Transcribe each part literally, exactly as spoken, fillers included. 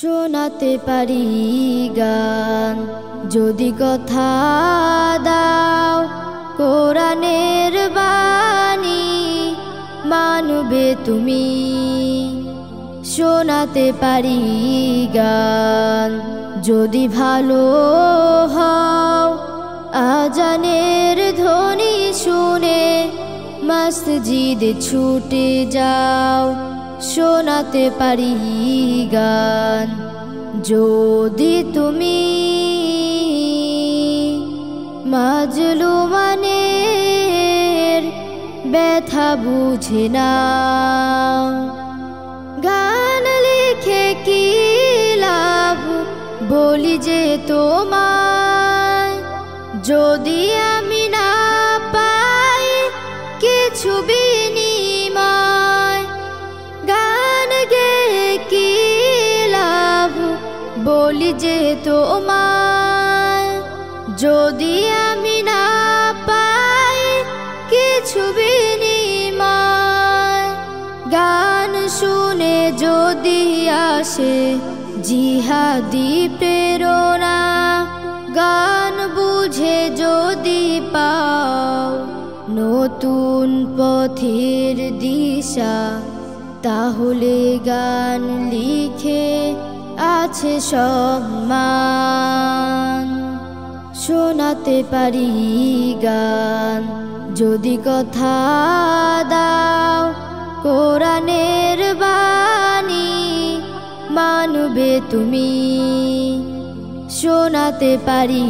শোনাতে পারি গান যদি কথা দাও কোরআনের বাণী মানবে তুমি। শোনাতে পারি গান যদি ভালো হও আজানের ধ্বনি শুনে মসজিদে ছুটে যাও। শোনাতে পারি গান যদি তুমি মাজলুমানের ব্যথা বুঝে নাও। গান লিখে কি লাভ বলি যে তোমায় যদি আমি না পাই কিছু বিনিময়। গান গে কি লাভ বলি যে তোমায় যদি আমি না পাই কিছু বিনিময়। গান শুনে যদি আসে জিহাদি প্রেরণা গান বুঝে যদি পাও নতুন পথের দিশা। তাহলে গান লিখে আছে সম্মান। শোনাতে পারি গান যদি কথা দাও কোরআনের বাণী মানবে তুমি। শোনাতে পারি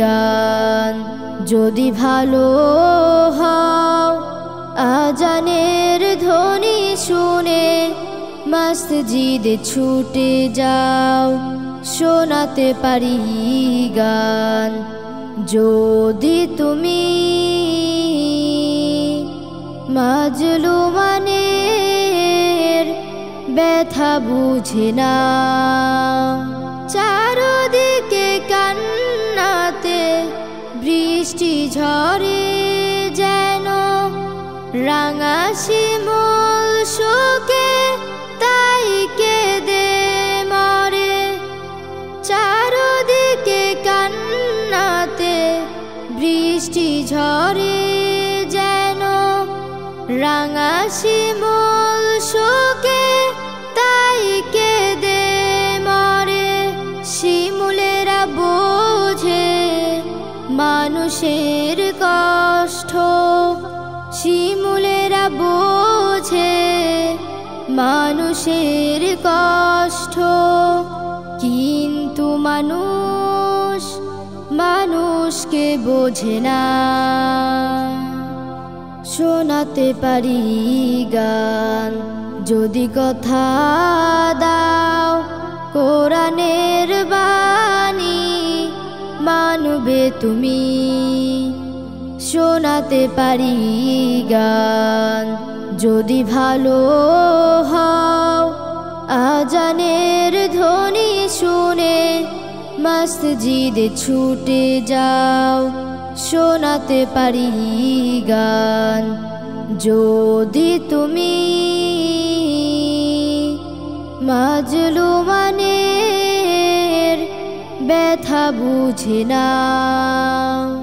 গান যদি ভালো হও আজানের ধ্বনি শুনে মসজিদে ছুটে যাও। শোনাতে পারি গান যদি তুমি মাজলুমানের ব্যথা বুঝে নাও। চারদিকে কান্নাতে বৃষ্টি ঝরে যেন রাঙা শিমুল শোকে তাই কেঁদে মরে। চারদিকে কান্নাতে বৃষ্টি ঝরে যেন রাঙা শিমুল শোকে তাই কেঁদে মরে। শিমুলেরা বোঝে মানুষের কষ্ট। শিমুলেরা বোঝে মানুষের কষ্ট। কিন্তু মানুষ মানুষকে বোঝে না। শোনাতে পারি গান যদি কথা দাও কোরআনের বাণী মানবে তুমি। শোনাতে পারি গান যদি ভালো হও আজানের ধ্বনি শুনে মসজিদে ছুটে যাও। শোনাতে পারি গান যদি তুমি মাজলুমানের ব্যথা বুঝে নাও।